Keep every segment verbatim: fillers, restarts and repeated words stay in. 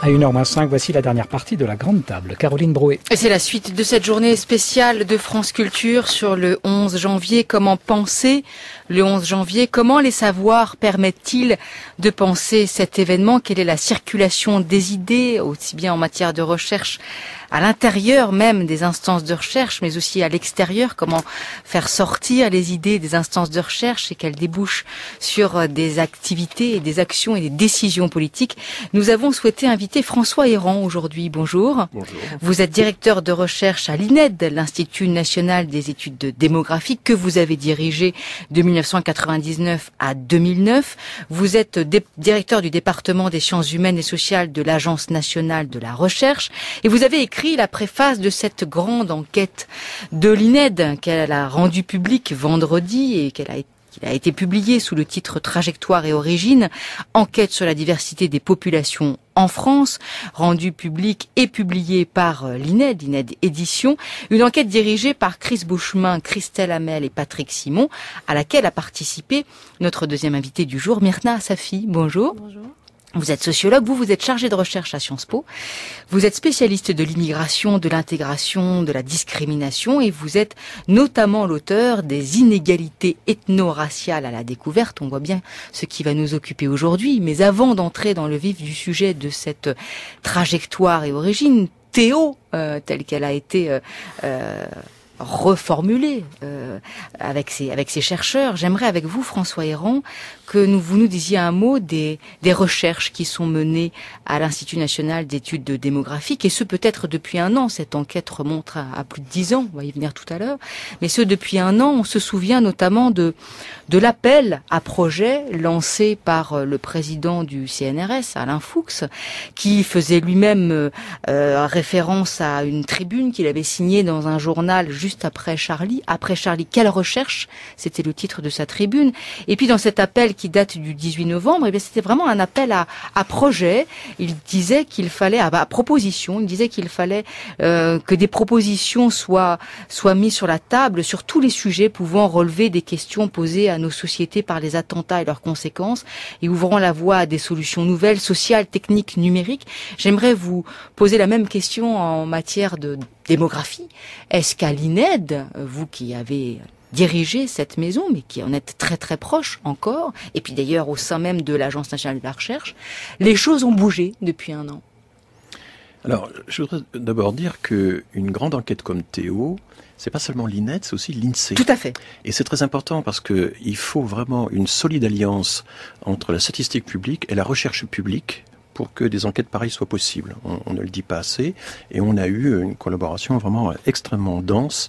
À une heure moins cinq, voici la dernière partie de La Grande Table. Caroline Brouet. C'est la suite de cette journée spéciale de France Culture sur le onze janvier. Comment penser le onze janvier? Comment les savoirs permettent-ils de penser cet événement? Quelle est la circulation des idées, aussi bien en matière de recherche à l'intérieur même des instances de recherche, mais aussi à l'extérieur? Comment faire sortir les idées des instances de recherche et qu'elles débouchent sur des activités et des actions et des décisions politiques? Nous avons souhaité inviter François Héran aujourd'hui. Bonjour. Bonjour. Vous êtes directeur de recherche à l'I N E D, l'Institut National des Études de Démographie, que vous avez dirigé de mille neuf cent quatre-vingt-dix-neuf à deux mille neuf. Vous êtes directeur du département des sciences humaines et sociales de l'Agence nationale de la recherche et vous avez écrit la préface de cette grande enquête de l'I N E D qu'elle a rendue publique vendredi et qu'elle a été Il a été publié sous le titre « Trajectoires et origines, enquête sur la diversité des populations en France », rendu public et publié par l'I N E D, l'I N E D Édition, une enquête dirigée par Cris Beauchemin, Christelle Hamel et Patrick Simon, à laquelle a participé notre deuxième invitée du jour, Mirna Safi. Bonjour. Bonjour. Vous êtes sociologue, vous, vous êtes chargé de recherche à Sciences Po, vous êtes spécialiste de l'immigration, de l'intégration, de la discrimination et vous êtes notamment l'auteur des inégalités ethno-raciales à la découverte. On voit bien ce qui va nous occuper aujourd'hui, mais avant d'entrer dans le vif du sujet de cette trajectoire et origine, Théo, euh, telle qu'elle a été... Euh, euh, reformulée euh, avec ses avec ses chercheurs. J'aimerais avec vous, François Héran, que nous, vous nous disiez un mot des des recherches qui sont menées à l'Institut national d'études démographiques, et ce peut-être depuis un an. Cette enquête remonte à, à plus de dix ans, on va y venir tout à l'heure, mais ce depuis un an. On se souvient notamment de de l'appel à projet lancé par le président du C N R S, Alain Fuchs, qui faisait lui-même euh, référence à une tribune qu'il avait signée dans un journal juste juste après Charlie, après Charlie, quelle recherche? C'était le titre de sa tribune. Et puis dans cet appel qui date du dix-huit novembre, eh bien c'était vraiment un appel à, à projet. Il disait qu'il fallait, à, à proposition, il disait qu'il fallait euh, que des propositions soient, soient mises sur la table sur tous les sujets pouvant relever des questions posées à nos sociétés par les attentats et leurs conséquences et ouvrant la voie à des solutions nouvelles, sociales, techniques, numériques. J'aimerais vous poser la même question en matière de démographie. Est-ce qu'à l'I N E D, vous qui avez dirigé cette maison, mais qui en êtes très très proche encore, et puis d'ailleurs au sein même de l'Agence nationale de la recherche, les choses ont bougé depuis un an? Alors, je voudrais d'abord dire qu'une grande enquête comme Théo, c'est pas seulement l'I N E D, c'est aussi l'I N S E E. Tout à fait. Et c'est très important parce que il faut vraiment une solide alliance entre la statistique publique et la recherche publique pour que des enquêtes pareilles soient possibles. On, on ne le dit pas assez, et on a eu une collaboration vraiment extrêmement dense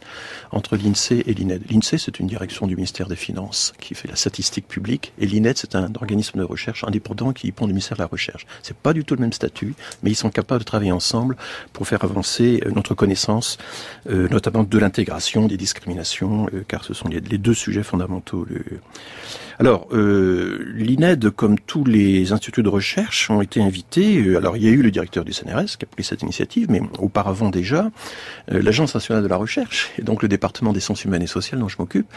entre l'I N S E E et l'I N E D. L'I N S E E, c'est une direction du ministère des Finances qui fait la statistique publique, et l'I N E D, c'est un organisme de recherche indépendant qui dépend du ministère de la Recherche. C'est pas du tout le même statut, mais ils sont capables de travailler ensemble pour faire avancer notre connaissance, euh, notamment de l'intégration, des discriminations, euh, car ce sont les, les deux sujets fondamentaux. Le... Alors, euh, l'I N E D, comme tous les instituts de recherche, ont été invités. Alors, il y a eu le directeur du C N R S qui a pris cette initiative, mais auparavant déjà, l'Agence nationale de la recherche, et donc le département des sciences humaines et sociales dont je m'occupe,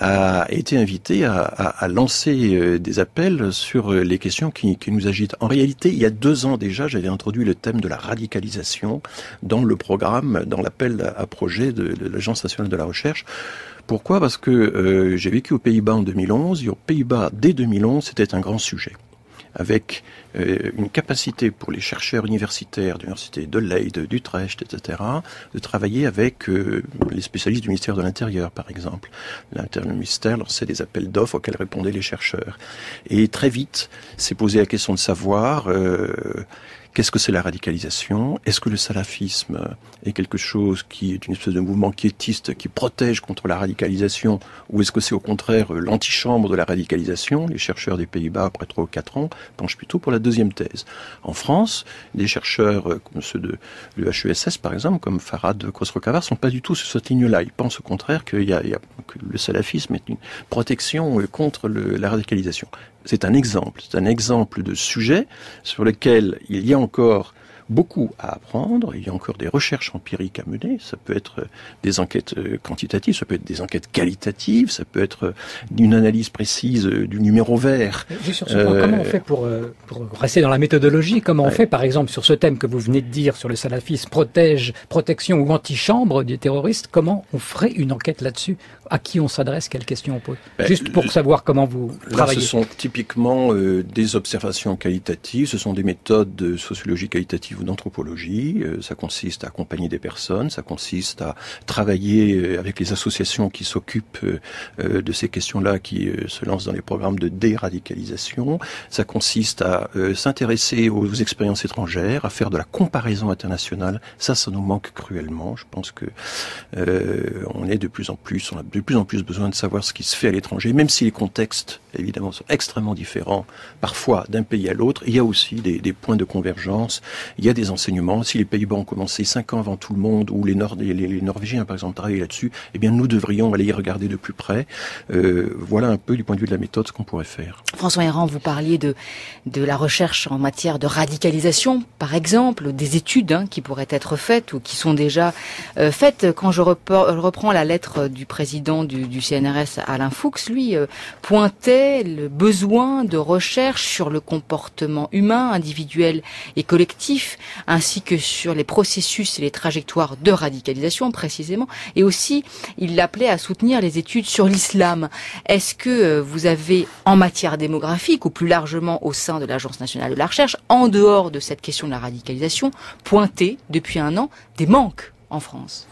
a été invité à, à, à lancer des appels sur les questions qui, qui nous agitent. En réalité, il y a deux ans déjà, j'avais introduit le thème de la radicalisation dans le programme, dans l'appel à projet de, de l'Agence nationale de la recherche. Pourquoi? Parce que euh, j'ai vécu aux Pays-Bas en deux mille onze, et aux Pays-Bas, dès deux mille onze, c'était un grand sujet, avec euh, une capacité pour les chercheurs universitaires de l'université de Leyde, d'Utrecht, et cetera, de travailler avec euh, les spécialistes du ministère de l'Intérieur, par exemple. Le ministère lançait des appels d'offres auxquels répondaient les chercheurs. Et très vite, s'est posée la question de savoir... Euh, Qu'est-ce que c'est la radicalisation? Est-ce que le salafisme est quelque chose qui est une espèce de mouvement quiétiste qui protège contre la radicalisation? Ou est-ce que c'est au contraire l'antichambre de la radicalisation? Les chercheurs des Pays-Bas, après trois ou quatre ans, penchent plutôt pour la deuxième thèse. En France, des chercheurs comme ceux de l'H E S S, par exemple, comme Farhad Khosrokhavar, sont pas du tout sur cette ligne-là. Ils pensent au contraire qu'il y a, il y a, que le salafisme est une protection contre le, la radicalisation. C'est un exemple, c'est un exemple de sujet sur lequel il y a encore beaucoup à apprendre, il y a encore des recherches empiriques à mener, ça peut être des enquêtes quantitatives, ça peut être des enquêtes qualitatives, ça peut être une analyse précise du numéro vert. Juste sur ce point, euh... comment on fait pour, pour rester dans la méthodologie, comment ouais. on fait par exemple sur ce thème que vous venez de dire sur le salafisme, protège, protection ou antichambre des terroristes, comment on ferait une enquête là-dessus? À qui on s'adresse? Quelles questions on pose? ben, Juste pour savoir comment vous travaillez. Là, ce sont typiquement euh, des observations qualitatives, ce sont des méthodes de sociologie qualitative ou d'anthropologie, euh, ça consiste à accompagner des personnes, ça consiste à travailler avec les associations qui s'occupent euh, de ces questions-là, qui euh, se lancent dans les programmes de déradicalisation, ça consiste à euh, s'intéresser aux expériences étrangères, à faire de la comparaison internationale, ça, ça nous manque cruellement, je pense que euh, on est de plus en plus, on a de plus en plus besoin de savoir ce qui se fait à l'étranger, même si les contextes, évidemment, sont extrêmement différents, parfois d'un pays à l'autre. Il y a aussi des, des points de convergence, il y a des enseignements. Si les Pays-Bas ont commencé cinq ans avant tout le monde, ou les, Nord, les, les Norvégiens, par exemple, travaillent là-dessus, eh bien, nous devrions aller y regarder de plus près. Euh, voilà un peu, du point de vue de la méthode, ce qu'on pourrait faire. François Héran, vous parliez de, de la recherche en matière de radicalisation, par exemple, des études hein, qui pourraient être faites ou qui sont déjà euh, faites. Quand je reprends la lettre du président du, du C N R S, Alain Fuchs, lui, euh, pointait le besoin de recherche sur le comportement humain, individuel et collectif, ainsi que sur les processus et les trajectoires de radicalisation, précisément. Et aussi, il l'appelait à soutenir les études sur l'islam. Est-ce que vous avez, en matière démographique, ou plus largement au sein de l'Agence nationale de la recherche, en dehors de cette question de la radicalisation, pointé, depuis un an, des manques en France ?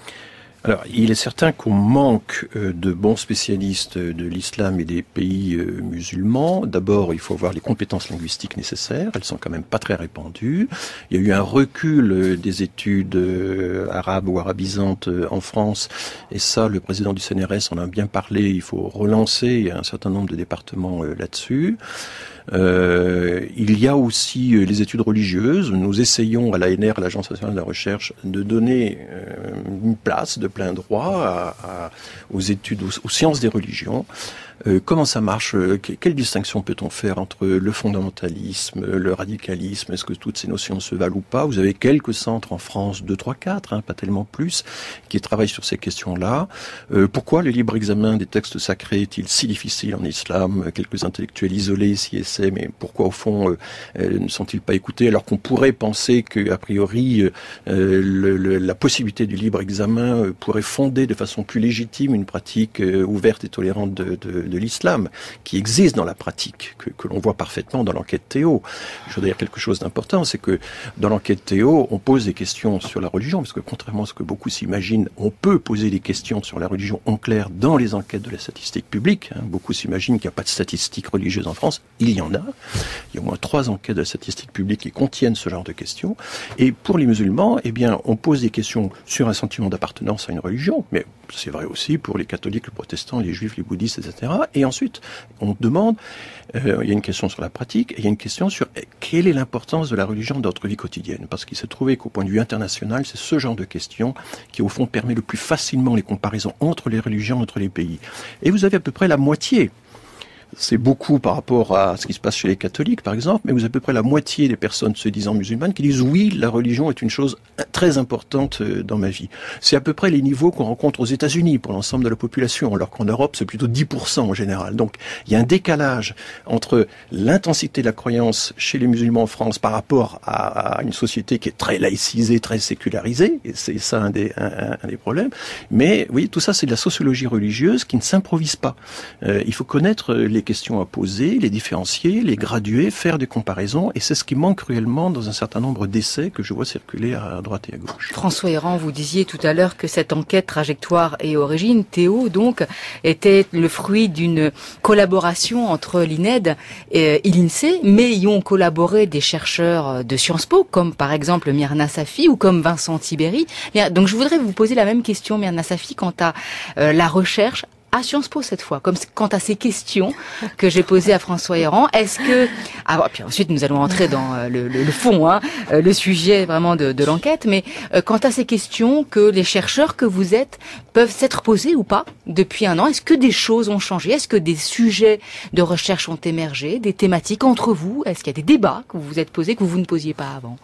Alors, il est certain qu'on manque de bons spécialistes de l'islam et des pays musulmans. D'abord, il faut avoir les compétences linguistiques nécessaires. Elles sont quand même pas très répandues. Il y a eu un recul des études arabes ou arabisantes en France. Et ça, le président du C N R S en a bien parlé. Il faut relancer un certain nombre de départements là-dessus. Euh, il y a aussi euh, les études religieuses. Nous essayons à l'A N R, l'Agence nationale de la recherche, de donner euh, une place de plein droit à, à, aux études, aux, aux sciences des religions. Euh, comment ça marche? Quelle distinction peut-on faire entre le fondamentalisme, le radicalisme? Est-ce que toutes ces notions se valent ou pas? Vous avez quelques centres en France, deux, trois, quatre, hein, pas tellement plus, qui travaillent sur ces questions-là. Euh, pourquoi le libre examen des textes sacrés est-il si difficile en islam? Quelques intellectuels isolés s'y essaient, mais pourquoi au fond euh, euh, ne sont-ils pas écoutés? Alors qu'on pourrait penser que, a priori, euh, le, le, la possibilité du libre examen euh, pourrait fonder de façon plus légitime une pratique euh, ouverte et tolérante de, de de l'islam, qui existe dans la pratique, que, que l'on voit parfaitement dans l'enquête Théo. Je veux dire quelque chose d'important, c'est que dans l'enquête Théo, on pose des questions sur la religion, parce que contrairement à ce que beaucoup s'imaginent, on peut poser des questions sur la religion en clair dans les enquêtes de la statistique publique. Hein. Beaucoup s'imaginent qu'il n'y a pas de statistiques religieuses en France. Il y en a. Il y a au moins trois enquêtes de la statistique publique qui contiennent ce genre de questions. Et pour les musulmans, eh bien, on pose des questions sur un sentiment d'appartenance à une religion, mais c'est vrai aussi pour les catholiques, les protestants, les juifs, les bouddhistes, et cetera. Et ensuite, on demande, euh, il y a une question sur la pratique, et il y a une question sur quelle est l'importance de la religion dans notre vie quotidienne. Parce qu'il s'est trouvé qu'au point de vue international, c'est ce genre de question qui, au fond, permet le plus facilement les comparaisons entre les religions, entre les pays. Et vous avez à peu près la moitié. C'est beaucoup par rapport à ce qui se passe chez les catholiques, par exemple, mais vous avez à peu près la moitié des personnes se disant musulmanes qui disent « oui, la religion est une chose très importante dans ma vie ». C'est à peu près les niveaux qu'on rencontre aux États-Unis pour l'ensemble de la population, alors qu'en Europe, c'est plutôt dix pour cent en général. Donc, il y a un décalage entre l'intensité de la croyance chez les musulmans en France par rapport à, à une société qui est très laïcisée, très sécularisée, et c'est ça un des, un, un des problèmes. Mais, oui, tout ça, c'est de la sociologie religieuse qui ne s'improvise pas. Euh, il faut connaître les questions à poser, les différencier, les graduer, faire des comparaisons, et c'est ce qui manque cruellement dans un certain nombre d'essais que je vois circuler à droite et à gauche. François Héran, vous disiez tout à l'heure que cette enquête Trajectoire et origines, Théo donc, était le fruit d'une collaboration entre l'I N E D et l'I N S E E, mais y ont collaboré des chercheurs de Sciences Po, comme par exemple Mirna Safi ou comme Vincent Tiberj. Donc je voudrais vous poser la même question, Mirna Safi, quant à euh, la recherche à Sciences Po cette fois, comme quant à ces questions que j'ai posées à François Héran. Est-ce que... Ah, bon, puis ensuite, nous allons entrer dans euh, le, le, le fond, hein, euh, le sujet vraiment de, de l'enquête, mais euh, quant à ces questions que les chercheurs que vous êtes peuvent s'être posées ou pas depuis un an, est-ce que des choses ont changé? Est-ce que des sujets de recherche ont émergé? Des thématiques entre vous? Est-ce qu'il y a des débats que vous vous êtes posés que vous ne posiez pas avant?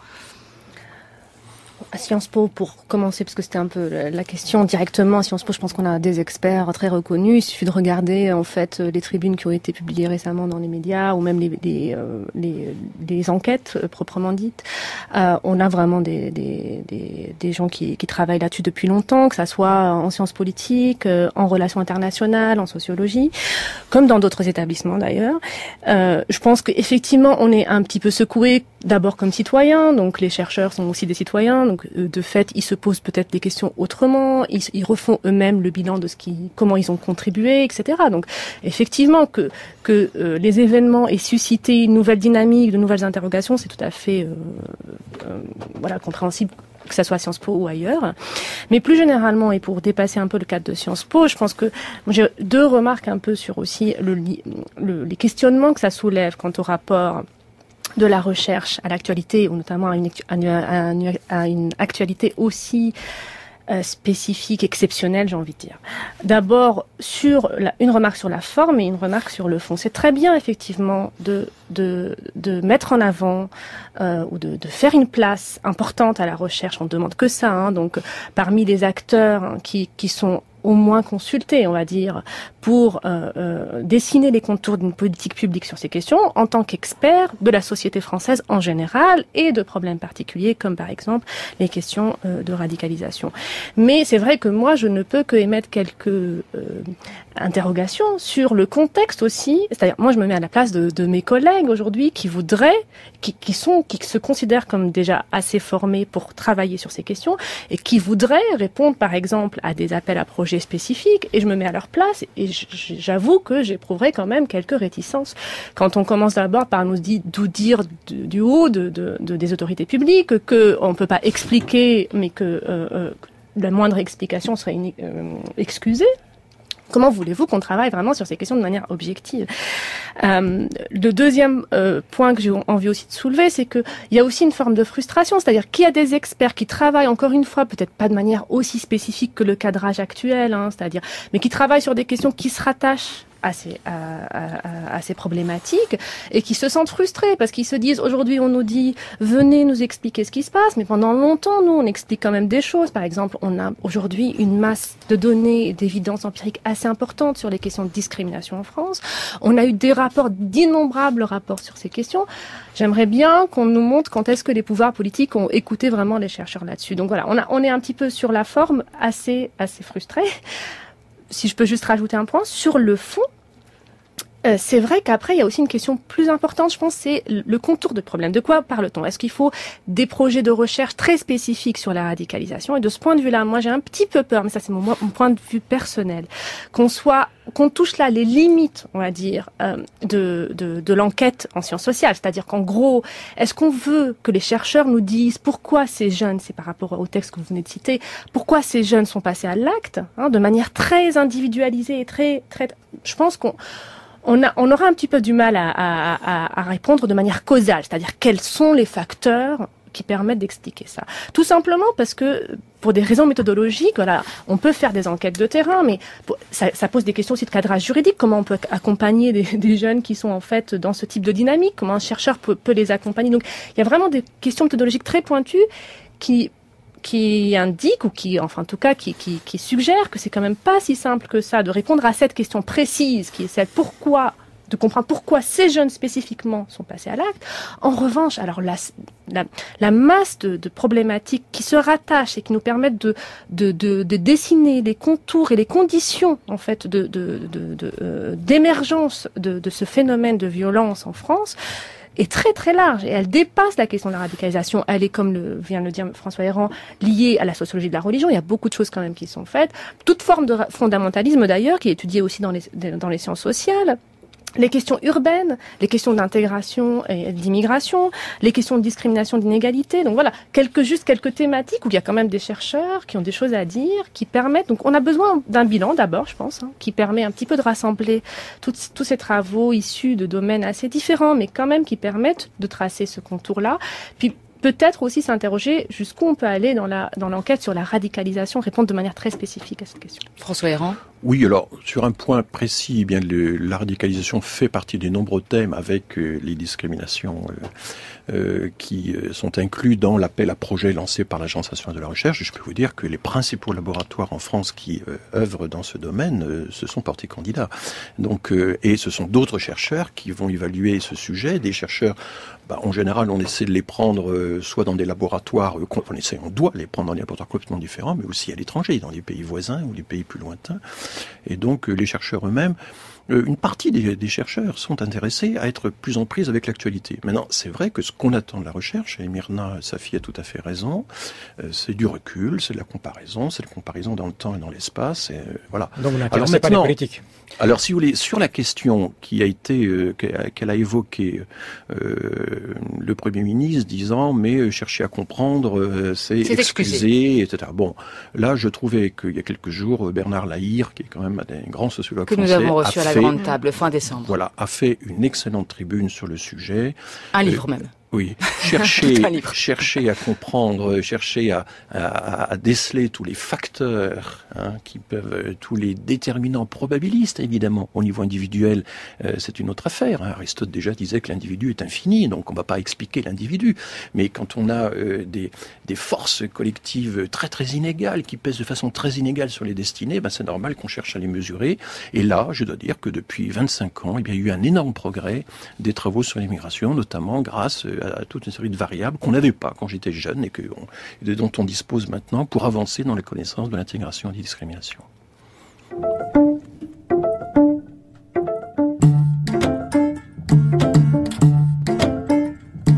à Sciences Po pour commencer, parce que c'était un peu la question directement à Sciences Po. Je pense qu'on a des experts très reconnus. Il suffit de regarder en fait les tribunes qui ont été publiées récemment dans les médias ou même les les, les, les enquêtes proprement dites. Euh, on a vraiment des des des, des gens qui qui travaillent là-dessus depuis longtemps, que ça soit en sciences politiques, en relations internationales, en sociologie, comme dans d'autres établissements d'ailleurs. Euh, je pense qu'effectivement on est un petit peu secoué d'abord comme citoyen, donc les chercheurs sont aussi des citoyens, donc euh, de fait ils se posent peut-être des questions autrement, ils, ils refont eux-mêmes le bilan de ce qui, comment ils ont contribué, et cetera. Donc effectivement que que euh, les événements aient suscité une nouvelle dynamique, de nouvelles interrogations, c'est tout à fait euh, euh, voilà compréhensible, que ça soit à Sciences Po ou ailleurs. Mais plus généralement, et pour dépasser un peu le cadre de Sciences Po, je pense que j'ai deux remarques un peu sur aussi le, le, les questionnements que ça soulève quant au rapport de la recherche à l'actualité, ou notamment à une, à une, à une actualité aussi euh, spécifique, exceptionnelle, j'ai envie de dire. D'abord, sur la, une remarque sur la forme et une remarque sur le fond. C'est très bien, effectivement, de de, de mettre en avant euh, ou de, de faire une place importante à la recherche. On ne demande que ça, hein, donc parmi les acteurs hein, qui, qui sont au moins consultés, on va dire, pour euh, euh, dessiner les contours d'une politique publique sur ces questions, en tant qu'experts de la société française en général et de problèmes particuliers comme par exemple les questions euh, de radicalisation. Mais c'est vrai que moi je ne peux que émettre quelques euh, interrogations sur le contexte aussi. C'est-à-dire, moi je me mets à la place de, de mes collègues aujourd'hui qui voudraient, qui, qui sont, qui se considèrent comme déjà assez formés pour travailler sur ces questions et qui voudraient répondre par exemple à des appels à projets spécifique, et je me mets à leur place et j'avoue que j'éprouverai quand même quelques réticences quand on commence d'abord par nous dire du haut de, de, de, des autorités publiques qu'on ne peut pas expliquer mais que euh, la moindre explication serait une, euh, excusée. Comment voulez-vous qu'on travaille vraiment sur ces questions de manière objective? Euh, le deuxième euh, point que j'ai envie aussi de soulever, c'est qu'il y a aussi une forme de frustration, c'est-à-dire qu'il y a des experts qui travaillent, encore une fois, peut-être pas de manière aussi spécifique que le cadrage actuel, hein, c'est-à-dire, mais qui travaillent sur des questions qui se rattachent à ces, à, à, à ces problématiques et qui se sentent frustrés parce qu'ils se disent aujourd'hui on nous dit venez nous expliquer ce qui se passe, mais pendant longtemps nous on explique quand même des choses. Par exemple, on a aujourd'hui une masse de données et d'évidences empiriques assez importantes sur les questions de discrimination en France. On a eu des rapports, d'innombrables rapports sur ces questions. J'aimerais bien qu'on nous montre quand est-ce que les pouvoirs politiques ont écouté vraiment les chercheurs là-dessus. Donc voilà, on, a, on est un petit peu sur la forme assez, assez frustrés. Si je peux juste rajouter un point, sur le fond, euh, c'est vrai qu'après, il y a aussi une question plus importante, je pense, c'est le contour de problème. De quoi parle-t-on? Est-ce qu'il faut des projets de recherche très spécifiques sur la radicalisation? Et de ce point de vue-là, moi, j'ai un petit peu peur, mais ça, c'est mon, mon point de vue personnel, qu'on soit... qu'on touche là les limites, on va dire, euh, de, de, de l'enquête en sciences sociales. C'est-à-dire qu'en gros, est-ce qu'on veut que les chercheurs nous disent pourquoi ces jeunes, c'est par rapport au texte que vous venez de citer, pourquoi ces jeunes sont passés à l'acte, hein, de manière très individualisée et très... très je pense qu'on... On, a, on aura un petit peu du mal à, à, à répondre de manière causale, c'est-à-dire quels sont les facteurs qui permettent d'expliquer ça. Tout simplement parce que, pour des raisons méthodologiques, voilà, on peut faire des enquêtes de terrain, mais pour, ça, ça pose des questions aussi de cadrage juridique. Comment on peut accompagner des, des jeunes qui sont en fait dans ce type de dynamique? Comment un chercheur peut, peut les accompagner? Donc, il y a vraiment des questions méthodologiques très pointues qui... qui indique, ou qui, enfin en tout cas, qui, qui, qui suggère que c'est quand même pas si simple que ça de répondre à cette question précise, qui est celle pourquoi, de comprendre pourquoi ces jeunes spécifiquement sont passés à l'acte. En revanche, alors la, la, la masse de, de problématiques qui se rattachent et qui nous permettent de, de, de, de dessiner les contours et les conditions en fait de, de, de, de, euh, d'émergence de, de ce phénomène de violence en France, est très très large et elle dépasse la question de la radicalisation. Elle est, comme le, vient de le dire François Héran, liée à la sociologie de la religion. Il y a beaucoup de choses quand même qui sont faites. Toute forme de fondamentalisme d'ailleurs, qui est étudiée aussi dans les, dans les sciences sociales. Les questions urbaines, les questions d'intégration et d'immigration, les questions de discrimination, d'inégalité. Donc voilà, quelques, juste quelques thématiques où il y a quand même des chercheurs qui ont des choses à dire, qui permettent... Donc on a besoin d'un bilan d'abord, je pense, hein, qui permet un petit peu de rassembler toutes, tous ces travaux issus de domaines assez différents, mais quand même qui permettent de tracer ce contour-là. Puis peut-être aussi s'interroger jusqu'où on peut aller dans la, dans l'enquête sur la radicalisation, répondre de manière très spécifique à cette question. François Héran. Oui, alors, sur un point précis, eh bien, le, la radicalisation fait partie des nombreux thèmes avec euh, les discriminations euh, euh, qui sont inclus dans l'appel à projet lancé par l'Agence nationale de la recherche. Et je peux vous dire que les principaux laboratoires en France qui euh, œuvrent dans ce domaine euh, se sont portés candidats. Donc, euh, et ce sont d'autres chercheurs qui vont évaluer ce sujet. Des chercheurs, bah, en général, on essaie de les prendre euh, soit dans des laboratoires, euh, on essaie, on doit les prendre dans des laboratoires complètement différents, mais aussi à l'étranger, dans les pays voisins ou les pays plus lointains. Et donc les chercheurs eux-mêmes, une partie des, des chercheurs sont intéressés à être plus en prise avec l'actualité. Maintenant, c'est vrai que ce qu'on attend de la recherche, et Mirna Safi a tout à fait raison, c'est du recul, c'est de la comparaison, c'est de la comparaison dans le temps et dans l'espace. Voilà. Donc, alors maintenant, pas les politiques. Alors si vous voulez, sur la question qui a été euh, qu'elle a évoquée, euh, le Premier ministre disant mais chercher à comprendre, euh, c'est excuser, et cetera. Bon, là je trouvais qu'il y a quelques jours, Bernard Lahire, qui est quand même un grand sociologue que français, nous avons reçu à la Grande Table fin décembre. Voilà, a fait une excellente tribune sur le sujet. Un euh, livre même. Oui, chercher, chercher à comprendre, chercher à, à, à déceler tous les facteurs hein, qui peuvent, tous les déterminants probabilistes évidemment. Au niveau individuel, euh, c'est une autre affaire. Hein. Aristote déjà disait que l'individu est infini, donc on ne va pas expliquer l'individu. Mais quand on a euh, des, des forces collectives très très inégales, qui pèsent de façon très inégale sur les destinées, ben c'est normal qu'on cherche à les mesurer. Et là, je dois dire que depuis vingt-cinq ans, eh bien, il y a eu un énorme progrès des travaux sur l'immigration, notamment grâce euh, à toute une série de variables qu'on n'avait pas quand j'étais jeune et que on, dont on dispose maintenant pour avancer dans les connaissances de l'intégration et des discriminations.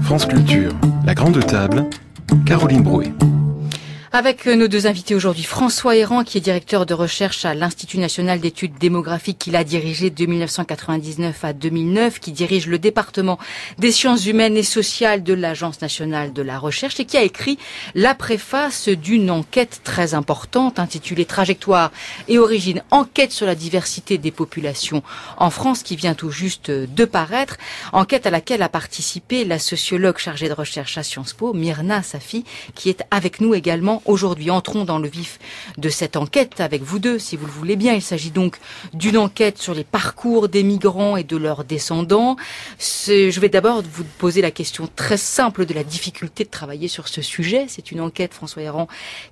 France Culture, La Grande Table, Caroline Brouet. Avec nos deux invités aujourd'hui, François Héran, qui est directeur de recherche à l'Institut National d'Études Démographiques, qu'il a dirigé de mille neuf cent quatre-vingt-dix-neuf à deux mille neuf, qui dirige le département des sciences humaines et sociales de l'Agence Nationale de la Recherche et qui a écrit la préface d'une enquête très importante intitulée « Trajectoires et origines, enquête sur la diversité des populations en France » qui vient tout juste de paraître, enquête à laquelle a participé la sociologue chargée de recherche à Sciences Po, Mirna Safi, qui est avec nous également aujourd'hui. Entrons dans le vif de cette enquête avec vous deux, si vous le voulez bien. Il s'agit donc d'une enquête sur les parcours des migrants et de leurs descendants. Je vais d'abord vous poser la question très simple de la difficulté de travailler sur ce sujet. C'est une enquête, François Héran,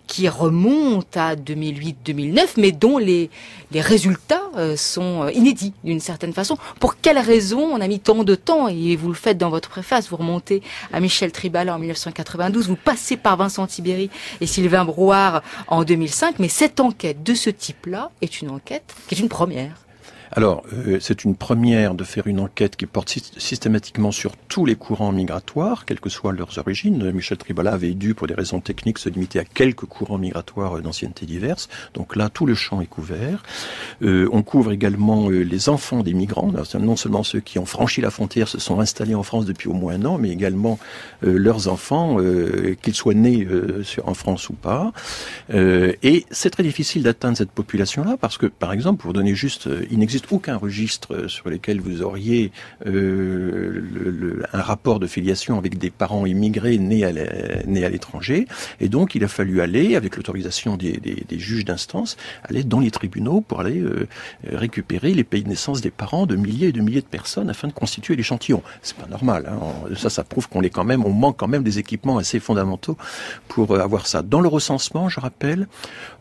qui remonte à deux mille huit deux mille neuf, mais dont les, les résultats sont inédits d'une certaine façon. Pour quelles raisons on a mis tant de temps? Et vous le faites dans votre préface, vous remontez à Michèle Tribalat en mille neuf cent quatre-vingt-douze, vous passez par Vincent Tiberj et Sylvain Brouard en deux mille cinq, mais cette enquête de ce type-là est une enquête qui est une première. Alors, euh, c'est une première de faire une enquête qui porte systématiquement sur tous les courants migratoires, quelles que soient leurs origines. Michèle Tribalat avait dû, pour des raisons techniques, se limiter à quelques courants migratoires d'ancienneté diverses. Donc là, tout le champ est couvert. Euh, on couvre également euh, les enfants des migrants, non seulement ceux qui ont franchi la frontière, se sont installés en France depuis au moins un an, mais également euh, leurs enfants, euh, qu'ils soient nés euh, sur, en France ou pas. Euh, et c'est très difficile d'atteindre cette population-là, parce que, par exemple, pour donner juste euh, inexistence, aucun registre sur lequel vous auriez euh, le, le, un rapport de filiation avec des parents immigrés nés à l'étranger. Et donc, il a fallu aller, avec l'autorisation des, des, des juges d'instance, aller dans les tribunaux pour aller euh, récupérer les pays de naissance des parents de milliers et de milliers de personnes afin de constituer l'échantillon. C'est pas normal. Hein. On, ça, ça prouve qu'on est quand même, on manque quand même des équipements assez fondamentaux pour avoir ça. Dans le recensement, je rappelle,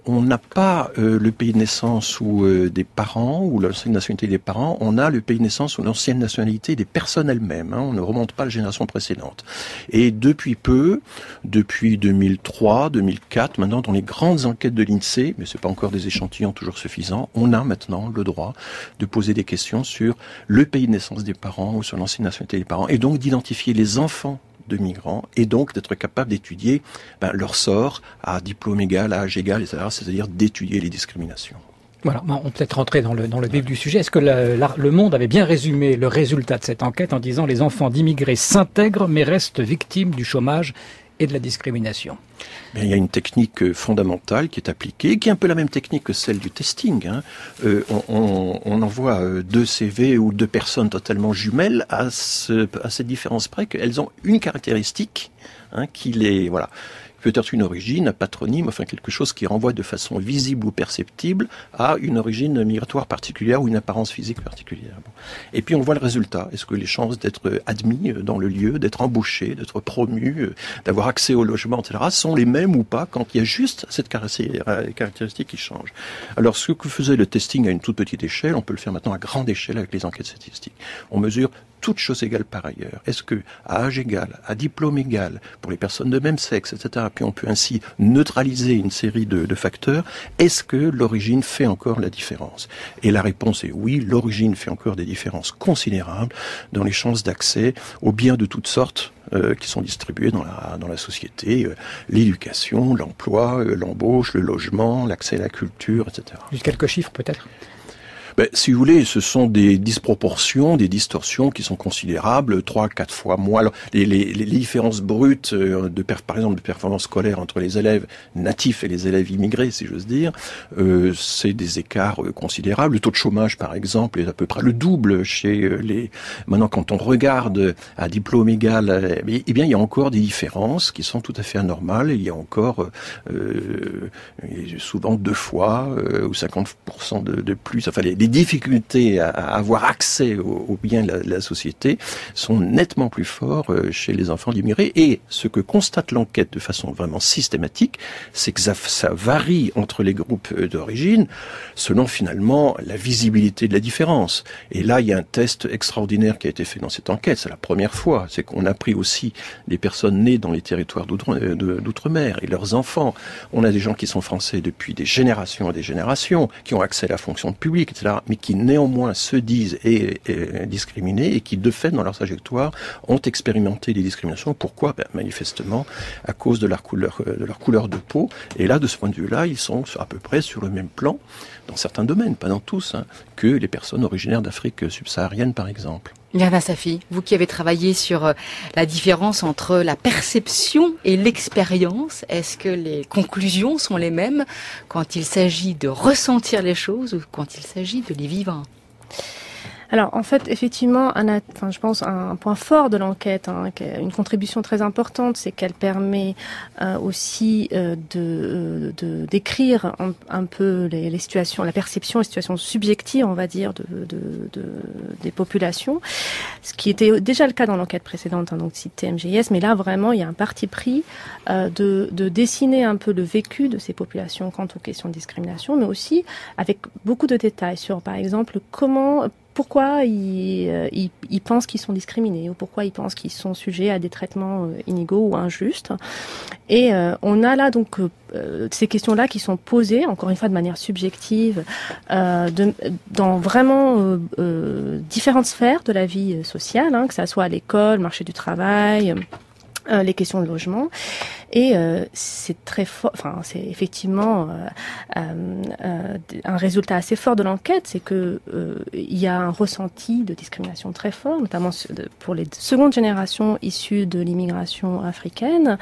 on n'a pas euh, le pays de naissance ou euh, des parents ou le nationalité des parents, on a le pays de naissance ou l'ancienne nationalité des personnes elles-mêmes. Hein, on ne remonte pas à la génération précédente. Et depuis peu, depuis deux mille trois, deux mille quatre, maintenant dans les grandes enquêtes de l'INSEE, mais ce n'est pas encore des échantillons toujours suffisants, on a maintenant le droit de poser des questions sur le pays de naissance des parents ou sur l'ancienne nationalité des parents, et donc d'identifier les enfants de migrants, et donc d'être capable d'étudier ben, leur sort à diplôme égal, à âge égal, et cetera, c'est-à-dire d'étudier les discriminations. Voilà, on peut peut-être rentrer dans le, dans le vif du sujet. Est-ce que la, la, le Monde avait bien résumé le résultat de cette enquête en disant « Les enfants d'immigrés s'intègrent mais restent victimes du chômage et de la discrimination ». Il y a une technique fondamentale qui est appliquée, qui est un peu la même technique que celle du testing. Hein. Euh, on, on, on envoie deux C V ou deux personnes totalement jumelles à, ce, à cette différence près qu'elles ont une caractéristique hein, qui les... Voilà. peut être une origine, un patronyme, enfin quelque chose qui renvoie de façon visible ou perceptible à une origine migratoire particulière ou une apparence physique particulière. Bon. Et puis on voit le résultat. Est-ce que les chances d'être admis dans le lieu, d'être embauché, d'être promu, d'avoir accès au logement, et cetera sont les mêmes ou pas quand il y a juste cette caractéristique qui change. Alors ce que faisait le testing à une toute petite échelle, on peut le faire maintenant à grande échelle avec les enquêtes statistiques. On mesure toutes choses égales par ailleurs. Est-ce que à âge égal, à diplôme égal, pour les personnes de même sexe, et cetera, puis on peut ainsi neutraliser une série de, de facteurs, est-ce que l'origine fait encore la différence? Et la réponse est oui, l'origine fait encore des différences considérables dans les chances d'accès aux biens de toutes sortes euh, qui sont distribués dans la, dans la société, euh, l'éducation, l'emploi, euh, l'embauche, le logement, l'accès à la culture, et cetera. Quelques chiffres peut-être? Ben, si vous voulez, ce sont des disproportions, des distorsions qui sont considérables, trois, quatre fois moins. Alors, les, les, les différences brutes, de per, par exemple, de performance scolaire entre les élèves natifs et les élèves immigrés, si j'ose dire, euh, c'est des écarts considérables. Le taux de chômage, par exemple, est à peu près le double chez les... Maintenant, quand on regarde à diplôme égal, eh bien, il y a encore des différences qui sont tout à fait anormales. Il y a encore euh, souvent deux fois euh, ou cinquante pour cent de, de plus. Enfin, les, les difficultés à avoir accès aux biens de la société sont nettement plus forts chez les enfants d'immigrés. Et ce que constate l'enquête de façon vraiment systématique, c'est que ça, ça varie entre les groupes d'origine selon finalement la visibilité de la différence. Et là, il y a un test extraordinaire qui a été fait dans cette enquête. C'est la première fois. C'est qu'on a pris aussi les personnes nées dans les territoires d'outre-mer et leurs enfants. On a des gens qui sont français depuis des générations et des générations, qui ont accès à la fonction publique, et cetera, mais qui néanmoins se disent et, et discriminés et qui, de fait, dans leur trajectoire, ont expérimenté des discriminations. Pourquoi? Ben, manifestement, à cause de leur couleur de leur couleur de peau. Et là, de ce point de vue-là, ils sont à peu près sur le même plan, dans certains domaines, pas dans tous, hein, que les personnes originaires d'Afrique subsaharienne, par exemple. Mirna Safi, vous qui avez travaillé sur la différence entre la perception et l'expérience, est-ce que les conclusions sont les mêmes quand il s'agit de ressentir les choses ou quand il s'agit de les vivre? Alors en fait, effectivement, un, enfin, je pense un point fort de l'enquête, hein, une contribution très importante, c'est qu'elle permet euh, aussi euh, de, de décrire un, un peu les, les situations, la perception, les situations subjectives, on va dire, de, de, de, des populations, ce qui était déjà le cas dans l'enquête précédente, hein, donc site T M J S, mais là vraiment il y a un parti pris euh, de, de dessiner un peu le vécu de ces populations quant aux questions de discrimination, mais aussi avec beaucoup de détails sur, par exemple, comment pourquoi ils, ils, ils pensent qu'ils sont discriminés ou pourquoi ils pensent qu'ils sont sujets à des traitements inégaux ou injustes. Et euh, on a là donc euh, ces questions-là qui sont posées, encore une fois de manière subjective, euh, de, dans vraiment euh, euh, différentes sphères de la vie sociale, hein, que ça soit à l'école, marché du travail... Euh, les questions de logement, et euh, c'est très fort, enfin c'est effectivement euh, euh, euh, un résultat assez fort de l'enquête, c'est que euh, il y a un ressenti de discrimination très fort, notamment pour les secondes générations issues de l'immigration africaine,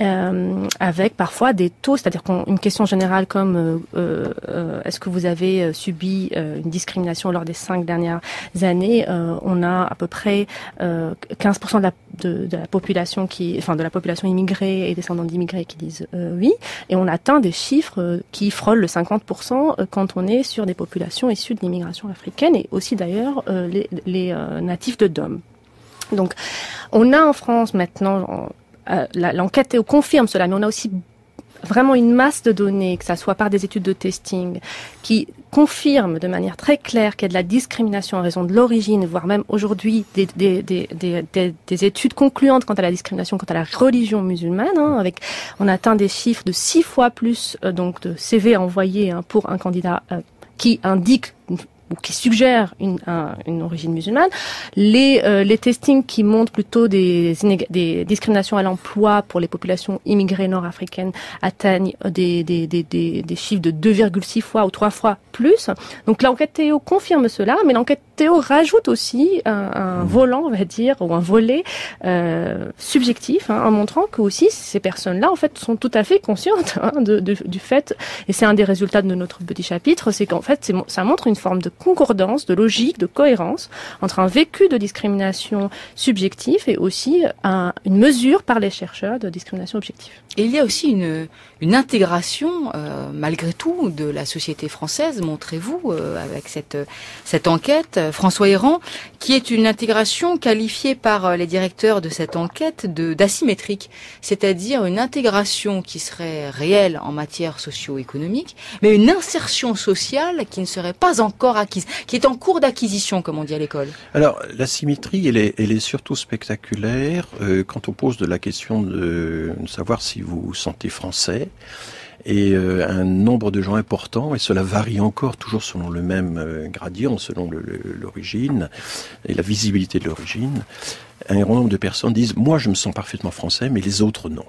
euh, avec parfois des taux, c'est-à-dire qu'une question générale comme euh, euh, est-ce que vous avez subi euh, une discrimination lors des cinq dernières années, euh, on a à peu près euh, quinze pour cent de la, de, de la population qui Qui, enfin, de la population immigrée et descendants d'immigrés qui disent euh, oui, et on atteint des chiffres euh, qui frôlent le cinquante pour cent quand on est sur des populations issues de l'immigration africaine et aussi d'ailleurs euh, les, les euh, natifs de D O M. Donc, on a en France maintenant, euh, l'enquête confirme cela, mais on a aussi vraiment une masse de données, que ça soit par des études de testing, qui confirment de manière très claire qu'il y a de la discrimination en raison de l'origine, voire même aujourd'hui des, des, des, des, des, des études concluantes quant à la discrimination, quant à la religion musulmane, hein, avec, on atteint des chiffres de six fois plus euh, donc de C V envoyés, hein, pour un candidat euh, qui indique ou qui suggère une, un, une origine musulmane, les, euh, les testings qui montrent plutôt des, des discriminations à l'emploi pour les populations immigrées nord-africaines atteignent des, des, des, des, des chiffres de deux virgule six fois ou trois fois plus. Donc l'enquête Théo confirme cela, mais l'enquête Théo rajoute aussi un, un volant, on va dire, ou un volet euh, subjectif, hein, en montrant que aussi ces personnes-là, en fait, sont tout à fait conscientes, hein, de, de, du fait, et c'est un des résultats de notre petit chapitre, c'est qu'en fait, ça montre une forme de concordance, de logique, de cohérence entre un vécu de discrimination subjective et aussi un, une mesure par les chercheurs de discrimination objective. Et il y a aussi une, une intégration, euh, malgré tout, de la société française, montrez-vous, euh, avec cette, cette enquête, François Héran, qui est une intégration qualifiée par les directeurs de cette enquête de, d'asymétrique, c'est-à-dire une intégration qui serait réelle en matière socio-économique, mais une insertion sociale qui ne serait pas encore acquise, qui est en cours d'acquisition, comme on dit à l'école. Alors, l'asymétrie, elle est, elle est surtout spectaculaire euh, quand on pose de la question de, de savoir si vous vous sentez français. Et euh, un nombre de gens importants, et cela varie encore, toujours selon le même euh, gradient, selon l'origine et la visibilité de l'origine, un grand nombre de personnes disent « moi je me sens parfaitement français, mais les autres non ».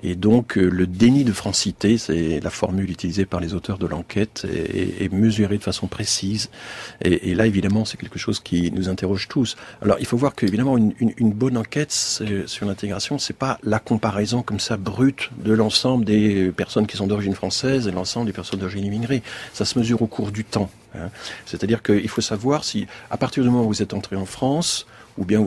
Et donc euh, le déni de francité, c'est la formule utilisée par les auteurs de l'enquête, est, est mesurée de façon précise. Et, et là, évidemment, c'est quelque chose qui nous interroge tous. Alors, il faut voir qu'évidemment, une, une, une bonne enquête sur l'intégration, c'est pas la comparaison comme ça brute de l'ensemble des personnes qui sont d'origine française et l'ensemble des personnes d'origine immigrée. Ça se mesure au cours du temps. Hein. C'est-à-dire qu'il faut savoir si, à partir du moment où vous êtes entré en France, ou bien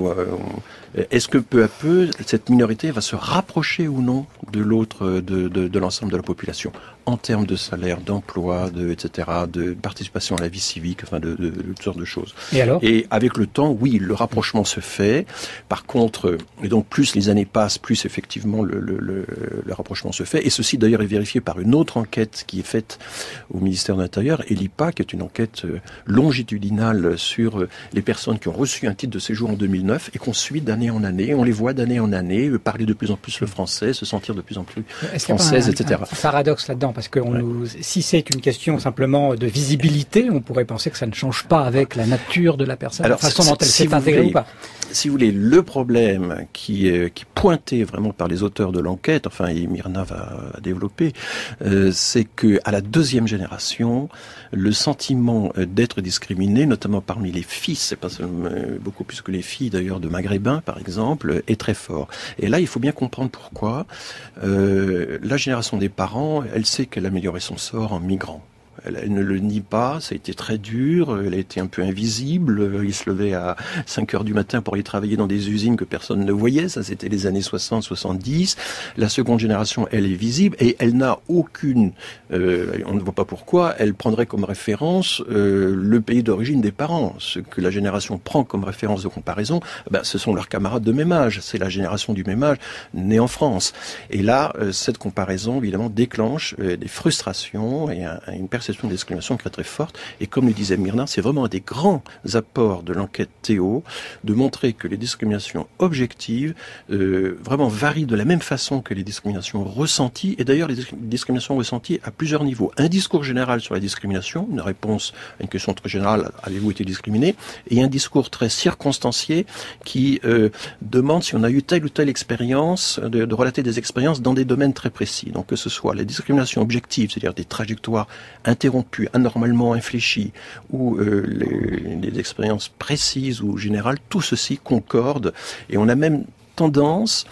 est-ce que peu à peu cette minorité va se rapprocher ou non de l'autre, de, de, de l'ensemble de la population en termes de salaire, d'emploi, de et cetera, de participation à la vie civique, enfin de, de, de toutes sortes de choses. Et alors ? Et avec le temps, oui, le rapprochement se fait. Par contre, et donc plus les années passent, plus effectivement le, le, le, le rapprochement se fait. Et ceci d'ailleurs est vérifié par une autre enquête qui est faite au ministère de l'Intérieur, E L I P A, qui est une enquête longitudinale sur les personnes qui ont reçu un titre de séjour en deux mille neuf et qu'on suit d'année en année, on les voit d'année en année, parler de plus en plus le français, se sentir de plus en plus française, et cetera. Est-ce qu'il y a pas un, un paradoxe là-dedans, parce que on ouais. nous, si c'est une question simplement de visibilité, on pourrait penser que ça ne change pas avec la nature de la personne, alors, la façon dont elle s'est si intégrée voulez, ou pas. Si vous voulez, le problème qui est qui pointé vraiment par les auteurs de l'enquête, enfin et Mirna va développer, euh, c'est que à la deuxième génération, le sentiment d'être discriminé, notamment parmi les fils, c'est pas seulement beaucoup plus que les filles d'ailleurs de maghrébins par exemple, est très fort. Et là, il faut bien comprendre pourquoi. Euh, la génération des parents, elle sait qu'elle améliorait son sort en migrant. Elle, elle ne le nie pas, ça a été très dur, elle a été un peu invisible, il se levait à cinq heures du matin pour aller travailler dans des usines que personne ne voyait, ça c'était les années soixante soixante-dix. La seconde génération, elle est visible et elle n'a aucune, euh, on ne voit pas pourquoi, elle prendrait comme référence euh, le pays d'origine des parents. Ce que la génération prend comme référence de comparaison, ben, ce sont leurs camarades de même âge, c'est la génération du même âge née en France. Et là, euh, cette comparaison évidemment déclenche euh, des frustrations et un, une perception de discrimination qui est très forte. Et comme le disait Mirna, c'est vraiment un des grands apports de l'enquête Théo de montrer que les discriminations objectives euh, vraiment varient de la même façon que les discriminations ressenties. Et d'ailleurs, les discriminations ressenties à plusieurs niveaux. Un discours général sur la discrimination, une réponse à une question très générale, avez-vous été discriminé? Et un discours très circonstancié qui euh, demande si on a eu telle ou telle expérience, de, de relater des expériences dans des domaines très précis. Donc que ce soit les discriminations objectives, c'est-à-dire des trajectoires interrompues, anormalement infléchies, ou euh, les, les expériences précises ou générales, tout ceci concorde. Et on a même tendance,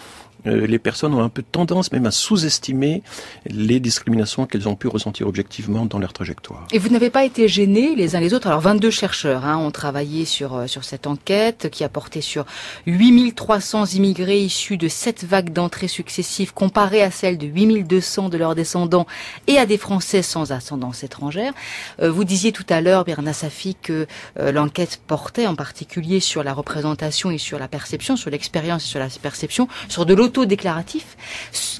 euh, les personnes ont un peu tendance même à sous-estimer les discriminations qu'elles ont pu ressentir objectivement dans leur trajectoire. Et vous n'avez pas été gênés les uns les autres. Alors vingt-deux chercheurs hein, ont travaillé sur, euh, sur cette enquête qui a porté sur huit mille trois cents immigrés issus de sept vagues d'entrées successives comparées à celles de huit mille deux cents de leurs descendants et à des Français sans ascendance étrangère. Euh, vous disiez tout à l'heure, Mirna Safi, que euh, l'enquête portait en particulier sur la représentation et sur la perception, sur l'expérience et sur la perception, sur de l'autre déclaratif.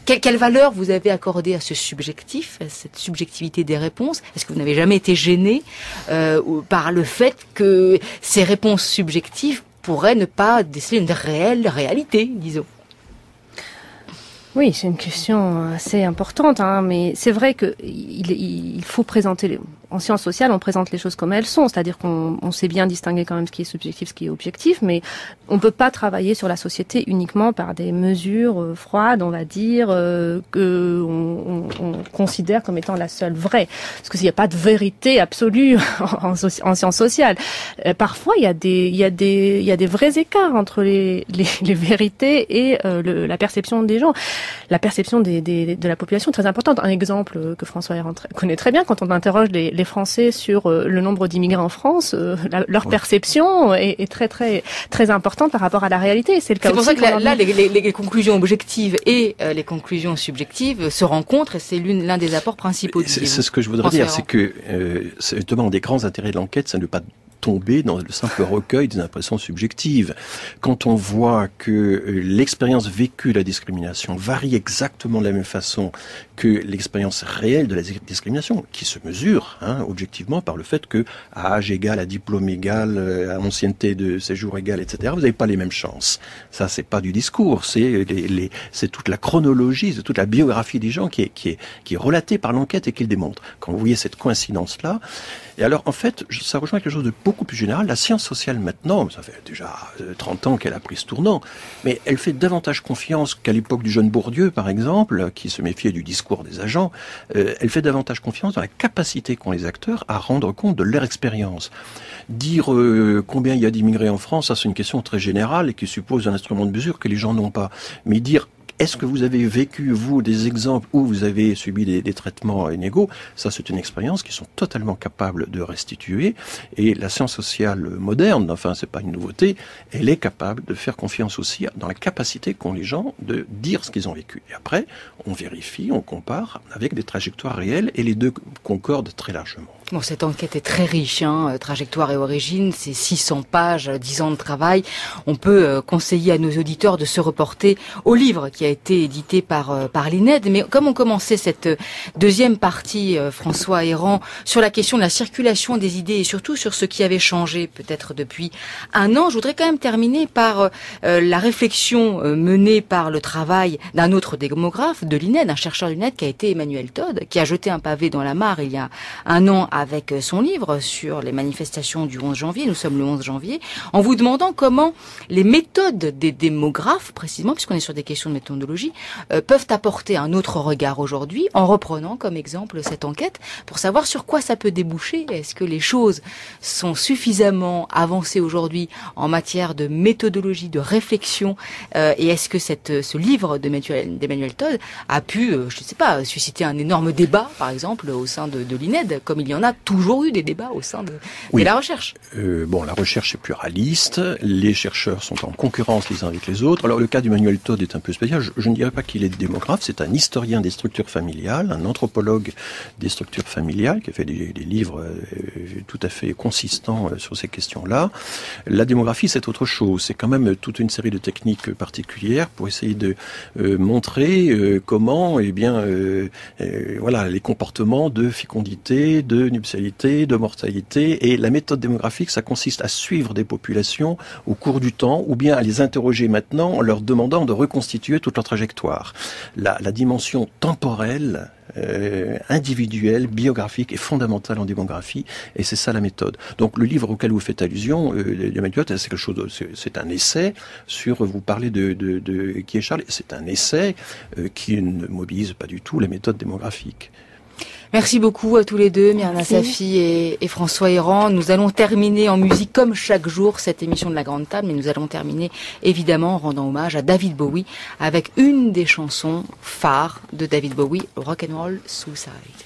Quelle, quelle valeur vous avez accordée à ce subjectif, à cette subjectivité des réponses? Est-ce que vous n'avez jamais été gêné euh, par le fait que ces réponses subjectives pourraient ne pas déceler une réelle réalité, disons? Oui, c'est une question assez importante, hein, mais c'est vrai que il, il faut présenter les... En sciences sociales, on présente les choses comme elles sont, c'est-à-dire qu'on on sait bien distinguer quand même ce qui est subjectif, ce qui est objectif, mais on peut pas travailler sur la société uniquement par des mesures euh, froides, on va dire, euh, que on, on, on considère comme étant la seule vraie, parce que s'il n'y a pas de vérité absolue en, en sciences sociales, euh, parfois il y a des il y a des il y a des vrais écarts entre les les, les vérités et euh, le, la perception des gens. la perception des, des, de la population est très importante. Un exemple que François Héran connaît très bien, quand on interroge les, les Français sur le nombre d'immigrés en France, la, leur ouais. perception est, est très très très importante par rapport à la réalité. C'est pour ça que là, là les, les, les conclusions objectives et euh, les conclusions subjectives se rencontrent, et c'est l'un des apports principaux. C'est ce que je voudrais dire, c'est que euh, justement un des grands intérêts de l'enquête, c'est de ne pas tomber dans le simple recueil des impressions subjectives. Quand on voit que l'expérience vécue de la discrimination varie exactement de la même façon que l'expérience réelle de la discrimination, qui se mesure hein, objectivement par le fait que à âge égal, à diplôme égal, à ancienneté de séjour égal, et cetera, vous n'avez pas les mêmes chances. Ça, c'est pas du discours, c'est les, les, c'est toute la chronologie, c'est toute la biographie des gens qui est, qui est, qui est relatée par l'enquête et qui le démontre. Quand vous voyez cette coïncidence-là, et alors en fait, ça rejoint quelque chose de beaucoup plus général. La science sociale maintenant, ça fait déjà trente ans qu'elle a pris ce tournant, mais elle fait davantage confiance qu'à l'époque du jeune Bourdieu, par exemple, qui se méfiait du discours des agents. Euh, elle fait davantage confiance dans la capacité qu'ont les acteurs à rendre compte de leur expérience. Dire euh, combien il y a d'immigrés en France, ça c'est une question très générale et qui suppose un instrument de mesure que les gens n'ont pas. Mais dire est-ce que vous avez vécu, vous, des exemples où vous avez subi des, des traitements inégaux? Ça, c'est une expérience qu'ils sont totalement capables de restituer. Et la science sociale moderne, enfin, c'est pas une nouveauté, elle est capable de faire confiance aussi dans la capacité qu'ont les gens de dire ce qu'ils ont vécu. Et après, on vérifie, on compare avec des trajectoires réelles et les deux concordent très largement. Bon, cette enquête est très riche, hein. Trajectoires et origines, c'est six cents pages, dix ans de travail. On peut conseiller à nos auditeurs de se reporter au livre qui a été édité par par l'I N E D. Mais comme on commençait cette deuxième partie, François Héran, sur la question de la circulation des idées et surtout sur ce qui avait changé peut-être depuis un an, je voudrais quand même terminer par euh, la réflexion menée par le travail d'un autre démographe de l'I N E D, un chercheur de l'I N E D qui a été Emmanuel Todd, qui a jeté un pavé dans la mare il y a un an à avec son livre sur les manifestations du onze janvier, nous sommes le onze janvier, en vous demandant comment les méthodes des démographes, précisément, puisqu'on est sur des questions de méthodologie, euh, peuvent apporter un autre regard aujourd'hui, en reprenant comme exemple cette enquête, pour savoir sur quoi ça peut déboucher. Est-ce que les choses sont suffisamment avancées aujourd'hui en matière de méthodologie, de réflexion, euh, et est-ce que cette, ce livre d'Emmanuel Todd a pu, euh, je ne sais pas, susciter un énorme débat, par exemple, au sein de, de l'I N E D, comme il y en a toujours eu des débats au sein de, oui. de la recherche. Euh, bon, la recherche est pluraliste, les chercheurs sont en concurrence les uns avec les autres. Alors, le cas d'Emmanuel Todd est un peu spécial. Je, je ne dirais pas qu'il est démographe, c'est un historien des structures familiales, un anthropologue des structures familiales, qui a fait des, des livres euh, tout à fait consistants euh, sur ces questions-là. La démographie, c'est autre chose. C'est quand même toute une série de techniques particulières pour essayer de euh, montrer euh, comment, eh bien, euh, euh, voilà, les comportements de fécondité, de de nuptialité, de mortalité, et la méthode démographique, ça consiste à suivre des populations au cours du temps, ou bien à les interroger maintenant en leur demandant de reconstituer toute leur trajectoire. La, la dimension temporelle, Euh, individuel, biographique et fondamental en démographie, et c'est ça la méthode. Donc le livre auquel vous faites allusion, euh, c'est quelque chose, c'est un essai sur, vous parlez de, de, de qui est Charlie, c'est un essai euh, qui ne mobilise pas du tout la méthode démographique. Merci beaucoup à tous les deux, Mirna Safi et, et François Héran. Nous allons terminer en musique, comme chaque jour, cette émission de La Grande Table, mais nous allons terminer évidemment en rendant hommage à David Bowie avec une des chansons phares de David Bowie, Rock'n'Roll Suicide.